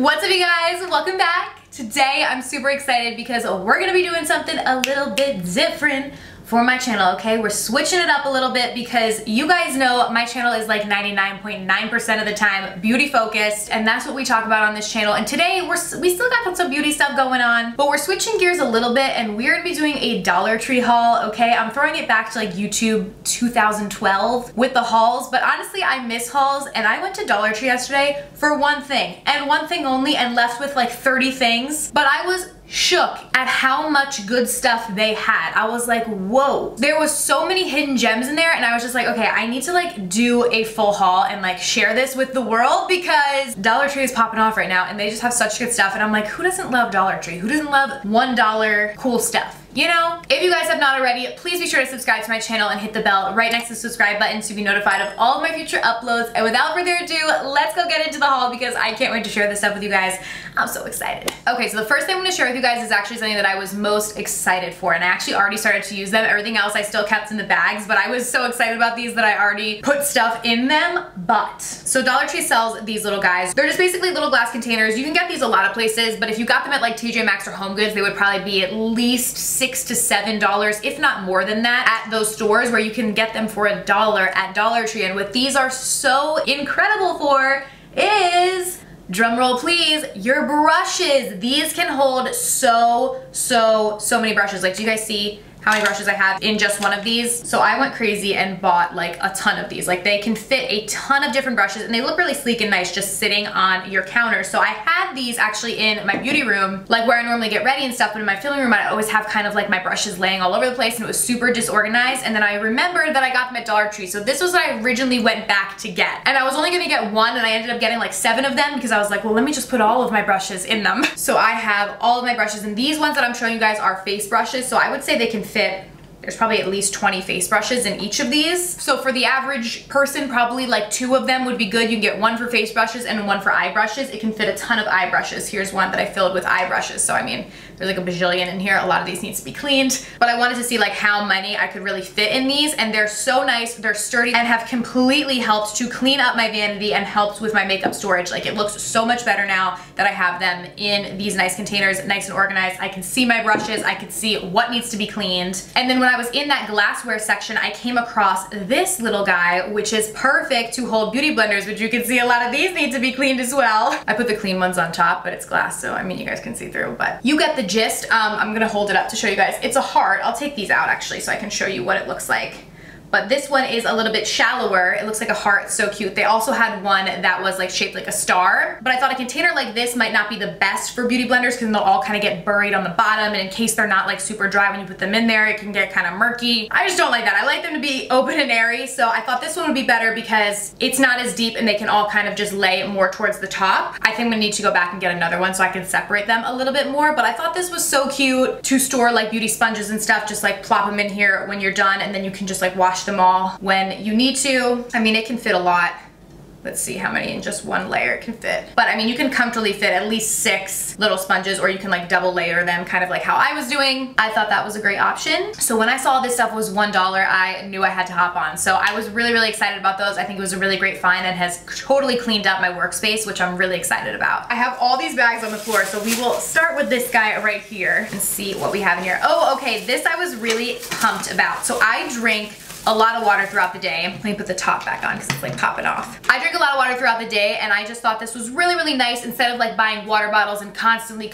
What's up, you guys? Welcome back. Today I'm super excited because we're gonna be doing something a little bit different for my channel, okay? We're switching it up a little bit because you guys know my channel is like 99.9% of the time beauty focused, and that's what we talk about on this channel. And today we still got some beauty stuff going on, but we're switching gears a little bit and we're gonna be doing a Dollar Tree haul, okay? I'm throwing it back to like YouTube 2012 with the hauls, but honestly I miss hauls, and I went to Dollar Tree yesterday for one thing and one thing only and left with like 30 things, but I was shook at how much good stuff they had. I was like, whoa. There was so many hidden gems in there, and I was just like, okay, I need to like do a full haul and like share this with the world because Dollar Tree is popping off right now and they just have such good stuff. And I'm like, who doesn't love Dollar Tree? Who doesn't love $1 cool stuff? You know, if you guys have not already, please be sure to subscribe to my channel and hit the bell right next to the subscribe button to be notified of all of my future uploads. And without further ado, let's go get into the haul because I can't wait to share this stuff with you guys. I'm so excited. Okay, so the first thing I'm gonna share with you guys is actually something that I was most excited for, and I actually already started to use them. Everything else I still kept in the bags, but I was so excited about these that I already put stuff in them. But, so Dollar Tree sells these little guys. They're just basically little glass containers. You can get these a lot of places, but if you got them at like TJ Maxx or HomeGoods, they would probably be at least $6 to $7, if not more than that, at those stores where you can get them for $1 at Dollar Tree. And what these are so incredible for is, drum roll please, your brushes. These can hold so many brushes. Like, do you guys see how many brushes I have in just one of these? So I went crazy and bought like a ton of these. Like, they can fit a ton of different brushes and they look really sleek and nice just sitting on your counter. So I had these actually in my beauty room, like where I normally get ready and stuff, but in my filming room I always have kind of like my brushes laying all over the place and it was super disorganized. And then I remembered that I got them at Dollar Tree. So this was what I originally went back to get. And I was only gonna get one and I ended up getting like 7 of them because I was like, well, let me just put all of my brushes in them. So I have all of my brushes, and these ones that I'm showing you guys are face brushes. So I would say they can fit, there's probably at least 20 face brushes in each of these. So for the average person, probably like 2 of them would be good. You can get one for face brushes and one for eye brushes. It can fit a ton of eye brushes. Here's one that I filled with eye brushes. So I mean, there's like a bajillion in here. A lot of these need to be cleaned, but I wanted to see like how many I could really fit in these. And they're so nice, they're sturdy, and have completely helped to clean up my vanity and helped with my makeup storage. Like, it looks so much better now that I have them in these nice containers, nice and organized. I can see my brushes, I can see what needs to be cleaned. And then when I was in that glassware section, I came across this little guy, which is perfect to hold beauty blenders, which you can see a lot of these need to be cleaned as well. I put the clean ones on top, but it's glass, so I mean, you guys can see through, but you get the gist. I'm gonna hold it up to show you guys. It's a heart. I'll take these out actually so I can show you what it looks like. But this one is a little bit shallower. It looks like a heart, so cute. They also had one that was like shaped like a star, but I thought a container like this might not be the best for beauty blenders because they'll all kind of get buried on the bottom, and in case they're not like super dry when you put them in there, it can get kind of murky. I just don't like that. I like them to be open and airy, so I thought this one would be better because it's not as deep and they can all kind of just lay more towards the top. I think I'm gonna need to go back and get another one so I can separate them a little bit more, but I thought this was so cute to store like beauty sponges and stuff. Just like plop them in here when you're done, and then you can just like wash them all when you need to. I mean, it can fit a lot. Let's see how many in just one layer it can fit. But I mean, you can comfortably fit at least 6 little sponges, or you can like double layer them, kind of like how I was doing. I thought that was a great option. So when I saw this stuff was $1, I knew I had to hop on. So I was really, really excited about those. I think it was a really great find and has totally cleaned up my workspace, which I'm really excited about. I have all these bags on the floor, so we will start with this guy right here and see what we have in here. Oh, okay, this I was really pumped about. So I drink a lot of water throughout the day. Let me put the top back on because it's like popping off. I drink a lot of water throughout the day, and I just thought this was really, really nice instead of like buying water bottles and constantly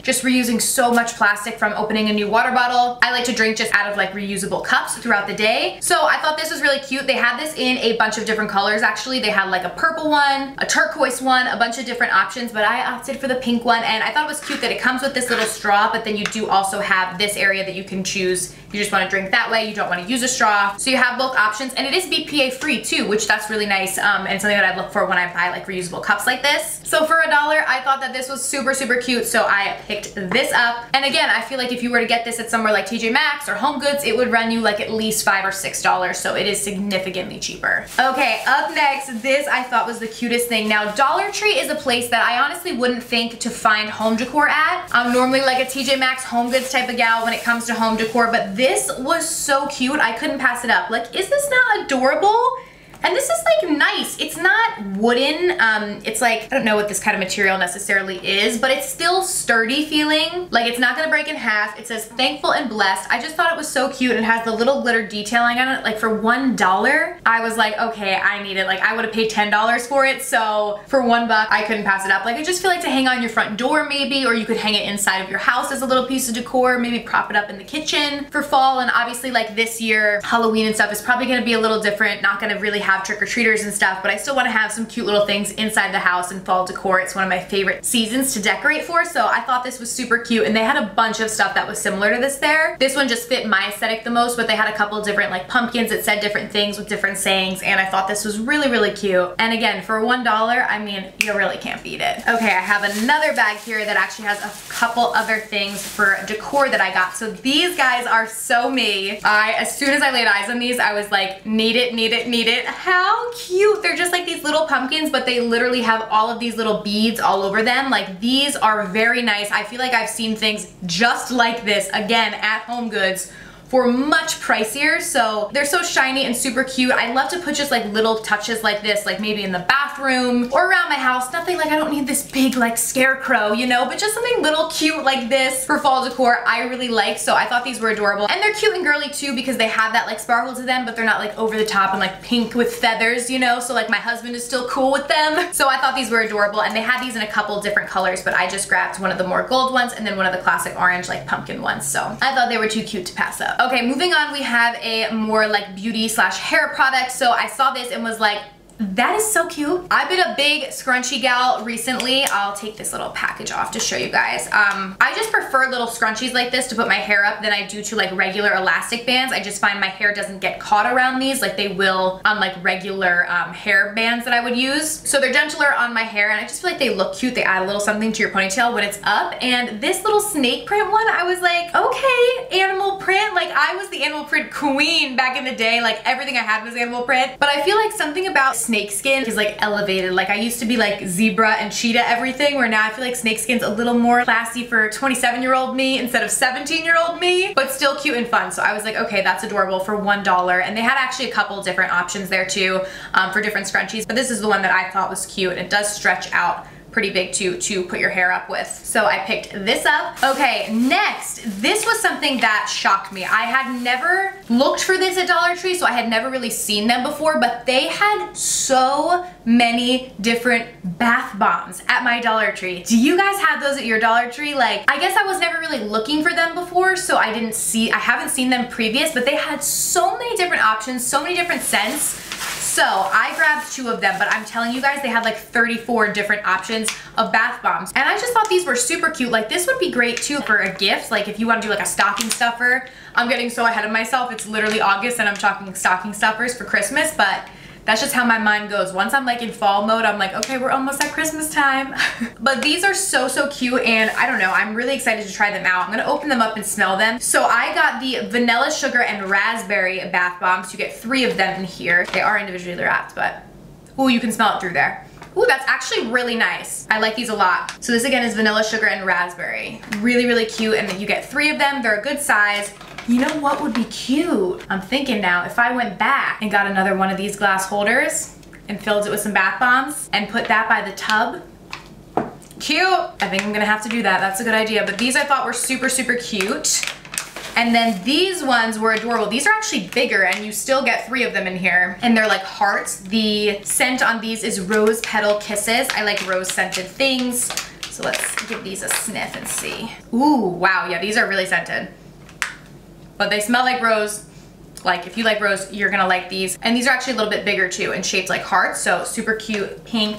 just reusing so much plastic from opening a new water bottle. I like to drink just out of like reusable cups throughout the day. So I thought this was really cute. They had this in a bunch of different colors actually. They had like a purple one, a turquoise one, a bunch of different options, but I opted for the pink one, and I thought it was cute that it comes with this little straw, but then you do also have this area that you can choose. You just want to drink that way, you don't want to use a straw. So you have both options, and it is BPA free too, which that's really nice, and something that I look for when I buy like reusable cups like this. So for $1, I thought that this was super, super cute, so I picked this up. And again, I feel like if you were to get this at somewhere like TJ Maxx or HomeGoods, it would run you like at least $5 or $6, so it is significantly cheaper. Okay, up next, this I thought was the cutest thing. Now, Dollar Tree is a place that I honestly wouldn't think to find home decor at. I'm normally like a TJ Maxx, HomeGoods type of gal when it comes to home decor, but this was so cute, I couldn't pass it up. Like, is this not adorable? And this is like nice. It's not wooden. It's like, I don't know what this kind of material necessarily is, but it's still sturdy feeling. Like it's not gonna break in half. It says thankful and blessed. I just thought it was so cute. It has the little glitter detailing on it. Like for $1, I was like, okay, I need it. Like I would have paid $10 for it. So for $1, I couldn't pass it up. Like I just feel like to hang on your front door maybe, or you could hang it inside of your house as a little piece of decor, maybe prop it up in the kitchen for fall. And obviously like this year, Halloween and stuff is probably gonna be a little different. Not gonna really have trick-or-treaters and stuff, but I still want to have some cute little things inside the house and fall decor. It's one of my favorite seasons to decorate for, so I thought this was super cute, and they had a bunch of stuff that was similar to this there. This one just fit my aesthetic the most, but they had a couple different like pumpkins that said different things with different sayings, and I thought this was really, really cute. And again, for $1, I mean, you really can't beat it. Okay, I have another bag here that actually has a couple other things for decor that I got. So these guys are so me. As soon as I laid eyes on these, I was like, need it, need it, need it. How cute. They're just like these little pumpkins, but they literally have all of these little beads all over them. Like these are very nice. I feel like I've seen things just like this again at HomeGoods for much pricier. So they're so shiny and super cute. I love to put just like little touches like this, like maybe in the bathroom or around my house. Nothing like, I don't need this big like scarecrow, you know, but just something little cute like this for fall decor I really like. So I thought these were adorable, and they're cute and girly too because they have that like sparkle to them, but they're not like over the top and like pink with feathers, you know? So like my husband is still cool with them. So I thought these were adorable, and they had these in a couple different colors, but I just grabbed one of the more gold ones and then one of the classic orange like pumpkin ones. So I thought they were too cute to pass up. Okay, moving on, we have a more like beauty slash hair product. So I saw this and was like, that is so cute. I've been a big scrunchie gal recently. I'll take this little package off to show you guys. I just prefer little scrunchies like this to put my hair up than I do to like regular elastic bands. I just find my hair doesn't get caught around these like they will on like regular hair bands that I would use. So they're gentler on my hair, and I just feel like they look cute. They add a little something to your ponytail when it's up. And this little snake print one, I was like, okay, animal print. Like I was the animal print queen back in the day. Like everything I had was animal print. But I feel like something about snake skin is like elevated. Like I used to be like zebra and cheetah everything, where now I feel like snake skin's a little more classy for 27-year-old me instead of 17-year-old me, but still cute and fun. So I was like, okay, that's adorable for $1. And they had actually a couple different options there too for different scrunchies, but this is the one that I thought was cute, and it does stretch out pretty big too, to put your hair up with. So I picked this up. Okay, next, this was something that shocked me. I had never looked for this at Dollar Tree, so I had never really seen them before, but they had so many different bath bombs at my Dollar Tree. Do you guys have those at your Dollar Tree? Like, I guess I was never really looking for them before, so I haven't seen them previous, but they had so many different options, so many different scents. So I grabbed 2 of them, but I'm telling you guys, they had like 34 different options of bath bombs. And I just thought these were super cute. Like this would be great too for a gift. Like if you want to do like a stocking stuffer. I'm getting so ahead of myself. It's literally August and I'm talking stocking stuffers for Christmas, but that's just how my mind goes. Once I'm like in fall mode, I'm like, okay, we're almost at Christmas time. But these are so, so cute, and I don't know, I'm really excited to try them out. I'm gonna open them up and smell them. So I got the vanilla, sugar, and raspberry bath bombs. You get 3 of them in here. They are individually wrapped, but ooh, you can smell it through there. Ooh, that's actually really nice. I like these a lot. So this again is vanilla, sugar, and raspberry. Really, really cute, and you get 3 of them. They're a good size. You know what would be cute? I'm thinking now, if I went back and got another one of these glass holders and filled it with some bath bombs and put that by the tub. Cute. I think I'm gonna have to do that. That's a good idea. But these I thought were super, super cute. And then these ones were adorable. These are actually bigger, and you still get 3 of them in here. And they're like hearts. The scent on these is Rose Petal Kisses. I like rose scented things. So let's give these a sniff and see. Ooh, wow, yeah, these are really scented. But they smell like rose. Like if you like rose, you're gonna like these. And these are actually a little bit bigger too and shaped like hearts, so super cute, pink.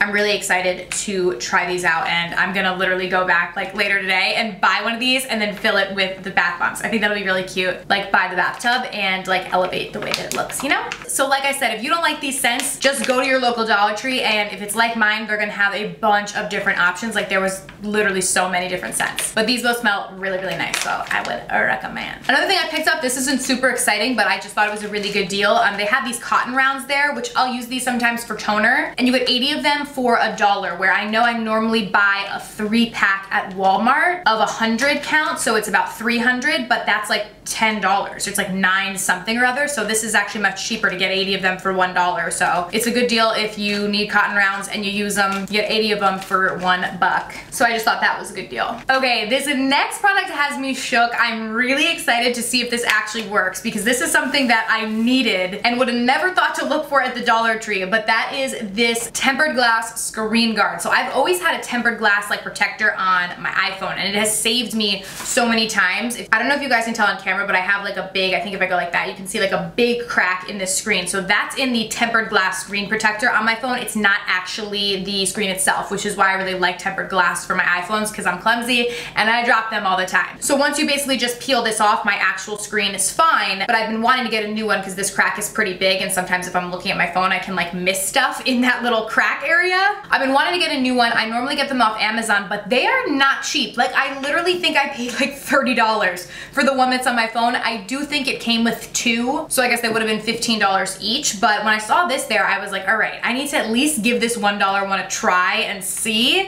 I'm really excited to try these out, and I'm gonna literally go back like later today and buy one of these and then fill it with the bath bombs. I think that'll be really cute, like by the bathtub, and like elevate the way that it looks, you know? So like I said, if you don't like these scents, just go to your local Dollar Tree, and if it's like mine, they're gonna have a bunch of different options. Like there was literally so many different scents, but these both smell really, really nice, so I would recommend. Another thing I picked up, this isn't super exciting, but I just thought it was a really good deal. They have these cotton rounds there, which I'll use these sometimes for toner, and you get 80 of them for $1, where I know I normally buy a 3-pack at Walmart of 100 count, so it's about 300, but that's like $10. It's like 9 something or other. So this is actually much cheaper to get 80 of them for $1. So it's a good deal if you need cotton rounds and you use them. You get 80 of them for $1. So I just thought that was a good deal. Okay, this next product has me shook. I'm really excited to see if this actually works because this is something that I needed and would have never thought to look for at the Dollar Tree, but that is this tempered glass screen guard. So I've always had a tempered glass like protector on my iPhone and it has saved me so many times. I don't know if you guys can tell on camera, but I have like a big, I think if I go like that, you can see like a big crack in this screen. So that's in the tempered glass screen protector on my phone. It's not actually the screen itself, which is why I really like tempered glass for my iPhones because I'm clumsy and I drop them all the time. So once you basically just peel this off, my actual screen is fine, but I've been wanting to get a new one because this crack is pretty big and sometimes if I'm looking at my phone, I can like miss stuff in that little crack area. I've been wanting to get a new one. I normally get them off Amazon, but they are not cheap. Like I literally think I paid like $30 for the one that's on my phone. I do think it came with two, so I guess they would have been $15 each, but when I saw this there, I was like, all right, I need to at least give this $1 one a try and see,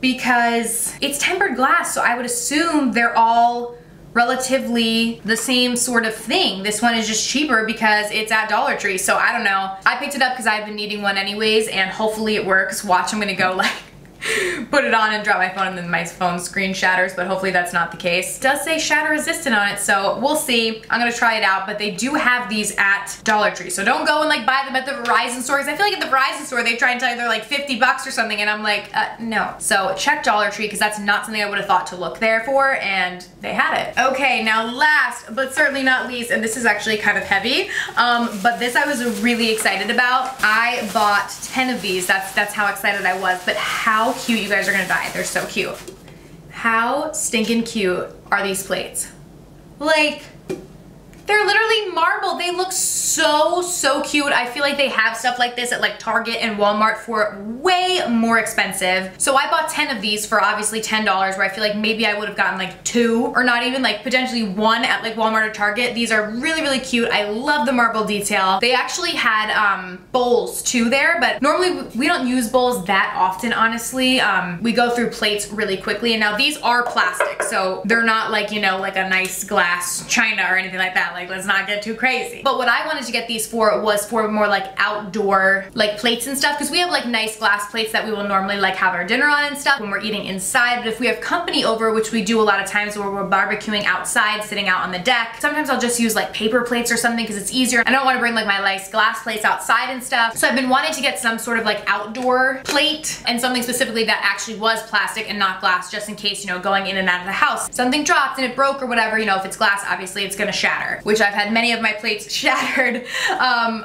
because it's tempered glass, so I would assume they're all relatively the same sort of thing. This one is just cheaper because it's at Dollar Tree, so I don't know. I picked it up because I've been needing one anyways, and hopefully it works. Watch, I'm gonna go like put it on and drop my phone and then my phone screen shatters, but hopefully that's not the case. It does say shatter resistant on it, so we'll see. I'm gonna try it out, but they do have these at Dollar Tree, so don't go and like buy them at the Verizon store, because I feel like at the Verizon store they try and tell you they're like $50 or something, and I'm like, no. So check Dollar Tree, because that's not something I would have thought to look there for, and they had it. Okay, now last, but certainly not least, and this is actually kind of heavy, but this I was really excited about. I bought 10 of these, that's how excited I was, but how cute, you guys are gonna die. They're so cute. How stinking cute are these plates? Like, they're literally marble. They look so, so cute. I feel like they have stuff like this at like Target and Walmart for way more expensive. So I bought 10 of these for obviously $10, where I feel like maybe I would have gotten like two or not even, like potentially one at like Walmart or Target. These are really, really cute. I love the marble detail. They actually had bowls too there, but normally we don't use bowls that often, honestly. We go through plates really quickly, and now these are plastic. So they're not like, you know, like a nice glass china or anything like that. Like, let's not get too crazy. But what I wanted to get these for was for more like outdoor like plates and stuff, because we have like nice glass plates that we will normally like have our dinner on and stuff when we're eating inside. But if we have company over, which we do a lot of times where we're barbecuing outside, sitting out on the deck, sometimes I'll just use like paper plates or something because it's easier. I don't want to bring like my nice glass plates outside and stuff. So I've been wanting to get some sort of like outdoor plate and something specifically that actually was plastic and not glass, just in case, you know, going in and out of the house, something dropped and it broke or whatever. You know, if it's glass, obviously it's gonna shatter, which I've had many of my plates shattered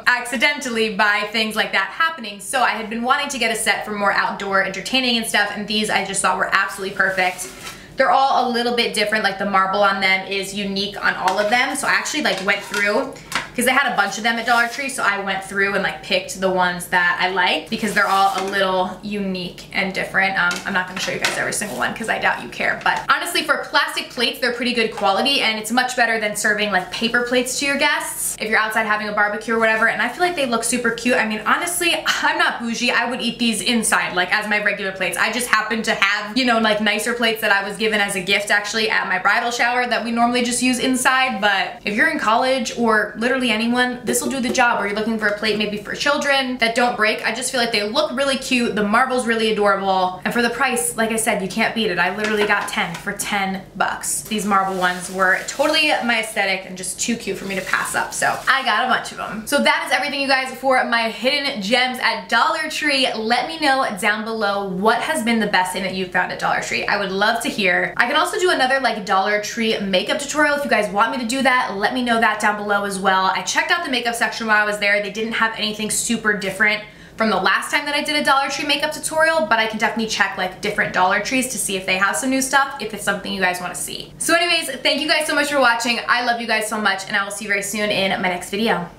accidentally by things like that happening. So I had been wanting to get a set for more outdoor entertaining and stuff, and these I just thought were absolutely perfect. They're all a little bit different, like the marble on them is unique on all of them. So I actually like went through, because they had a bunch of them at Dollar Tree, so I went through and like picked the ones that I liked, because they're all a little unique and different. I'm not gonna show you guys every single one because I doubt you care, but honestly for plastic plates, they're pretty good quality, and it's much better than serving like paper plates to your guests if you're outside having a barbecue or whatever. And I feel like they look super cute. I mean, honestly, I'm not bougie. I would eat these inside, like as my regular plates. I just happen to have, you know, like nicer plates that I was given as a gift actually at my bridal shower that we normally just use inside. But if you're in college or literally anyone, this will do the job, or you're looking for a plate maybe for children that don't break. I just feel like they look really cute. The marble's really adorable, and for the price, like I said, you can't beat it. I literally got 10 for $10. These marble ones were totally my aesthetic and just too cute for me to pass up, so I got a bunch of them. So that is everything, you guys, for my hidden gems at Dollar Tree. Let me know down below what has been the best thing that you've found at Dollar Tree. I would love to hear. I can also do another like Dollar Tree makeup tutorial if you guys want me to do that. Let me know that down below as well. I checked out the makeup section while I was there. They didn't have anything super different from the last time that I did a Dollar Tree makeup tutorial, but I can definitely check like different Dollar Trees to see if they have some new stuff, if it's something you guys want to see. So anyways, thank you guys so much for watching. I love you guys so much, and I will see you very soon in my next video.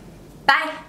Bye!